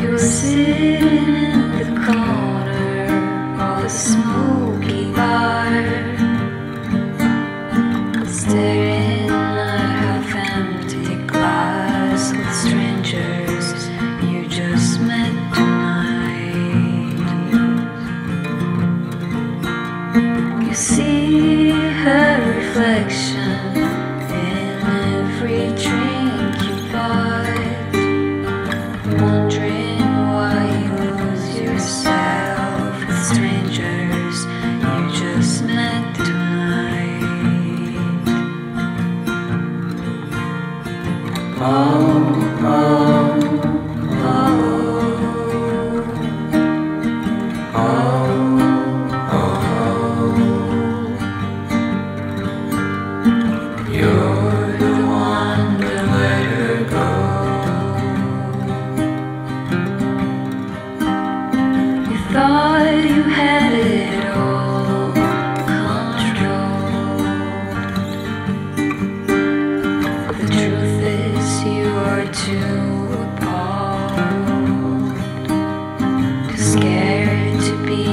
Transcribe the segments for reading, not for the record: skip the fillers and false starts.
You're sitting in the corner of a smoky bar, staring at half-empty glass with strangers you just met tonight. You see her reflection in every drink you bought, wondering too appalled, too scared to be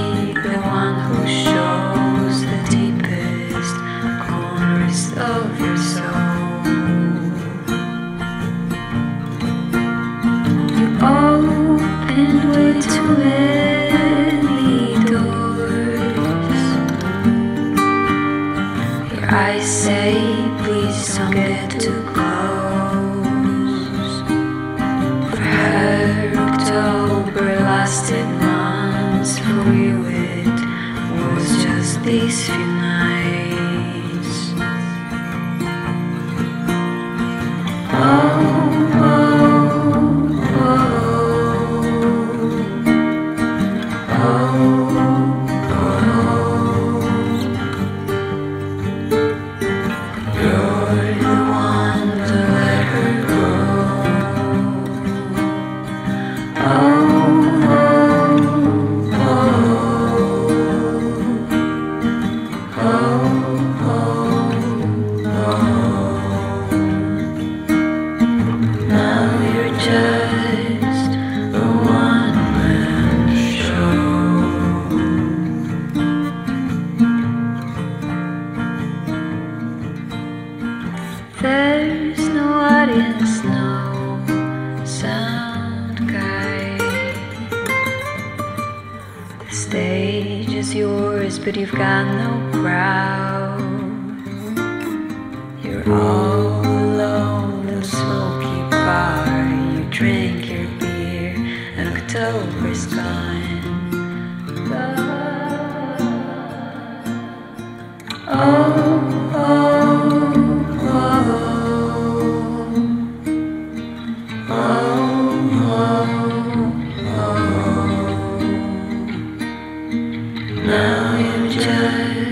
the one who shows the deepest corners of your soul. You opened way too many doors. Your eyes say, please don't get too close. October lasted months for you, it was just these few nights. There's no audience, no sound guy. The stage is yours, but you've got no crowd. You're all alone in the smoky bar. You drink your beer and October's gone. But now you're just